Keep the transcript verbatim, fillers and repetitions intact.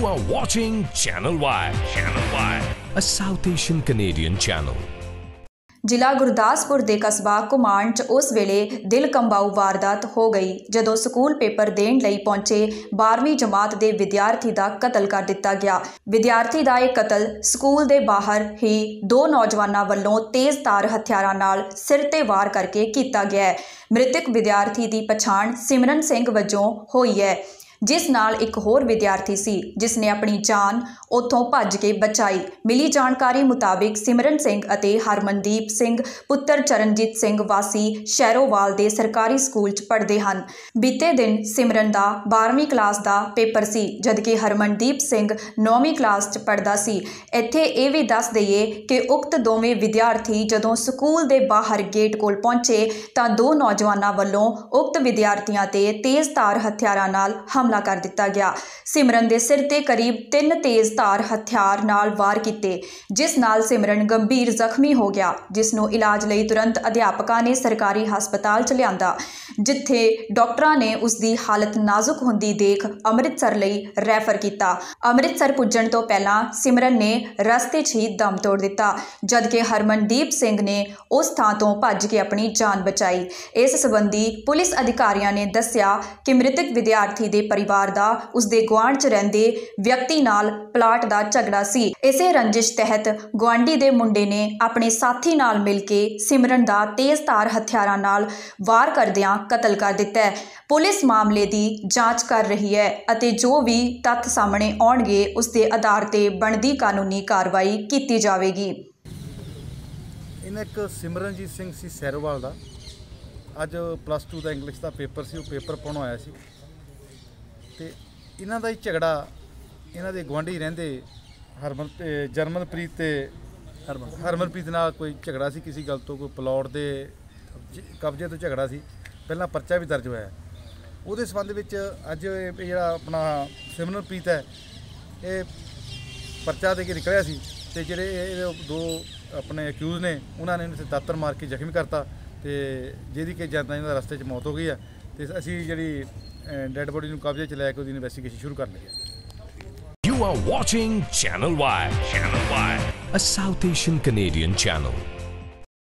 You are watching Channel Y, Channel Y, a South Asian Canadian channel. जिला गुरदासपुर के कस्बा कुमांच उस वेले दिल कंबाऊ वारदात हो गई जदों स्कूल पेपर देने लई पहुंचे बारहवीं जमात के विद्यार्थी का कतल कर दिता गया। विद्यार्थी का यह कतल स्कूल के बाहर ही दो नौजवानों वालों तेज तार हथियारों नाल सिर ते वार करके किया गया है। मृतक विद्यार्थी की पछाण सिमरन सिंह वजों हुई है, जिस नाल एक होर विद्यार्थी सी जिसने अपनी जान उतों भज के बचाई। मिली जानकारी मुताबिक सिमरन सिंह अते हरमनदीप सिंह पुत्र चरणजीत सिंह वासी शेरोवाल दे सरकारी स्कूल च पढ़दे हन। बीते दिन सिमरन दा बारहवीं क्लास दा पेपर सी जदकि हरमनदीप सिंह नौवीं क्लास च पढ़दा सी। इत्थे यह भी दस दईए कि उक्त दोवें विद्यार्थी जदों स्कूल दे बाहर गेट कोल पहुंचे तां दो नौजवानां वल्लों उक्त विद्यार्थियों ते तेज़ धार हथियारां नाल हमला कर दिता गया। सिमरन दे सिर ते करीब तीन तेज धार हथियार नाल वार कीते, जिस नाल सिमरन गंभीर जख्मी हो गया, जिसनों इलाज लई तुरंत अध्यापकों ने सरकारी हस्पताल च लियांदा, जिथे डॉक्टरों ने उसकी हालत नाजुक हुंदी देख अमृतसर लई रैफर किया। अमृतसर पुजन तो पहला सिमरन ने रस्ते च ही दम तोड़ दिता, जबकि हरमनदीप सिंह ने उस थां तो भज के अपनी जान बचाई। इस संबंधी पुलिस अधिकारियों ने दस्या कि मृतक विद्यार्थी के परिवार का उसके गुआढ़ च रहिंदे व्यक्ति नाल प्लाट का झगड़ा सी। इसे रंजिश तहत गुआढ़ी के मुंडे ने अपने साथी नाल मिलके सिमरन का तेज धार हथियारों नाल वार करदियां कतल कर दिता है। पुलिस मामले की जांच कर रही है अते जो भी तथ्य सामने आउणगे उसके आधार पर बनती कानूनी कार्रवाई की जाएगी। इन्हें एक सिमरनजीत सिंह सी सैरोवाल का अज प्लस टू का इंग्लिश का पेपर से पेपर पाने आया सी। इन्हां दा ही झगड़ा इन्हां दे गुआढ़ी रहिंदे हरमन जर्मनप्रीत ते हरमनप्रीत नाल कोई झगड़ा सी किसी गल तो, कोई प्लॉट दे कब्जे तो झगड़ा सी। पहला परचा भी दर्ज होया उहदे संबंध विच अज जिहड़ा अपना सिमरनप्रीत है ये परचा दे के निकलिया सी ते जिहड़े दो अपने अक्यूज ने उन्होंने इन्हां ते दातर मार के जख्मी करता ते जिहदी कि जां इन्हां दी रस्ते च मौत हो गई है ते असीं जिहड़ी डेड बॉडी कब्जे च लैके उसकी इन्वेस्टिगेशन शुरू कर ली है। You are watching Channel Y, Channel Y, a South Asian Canadian channel.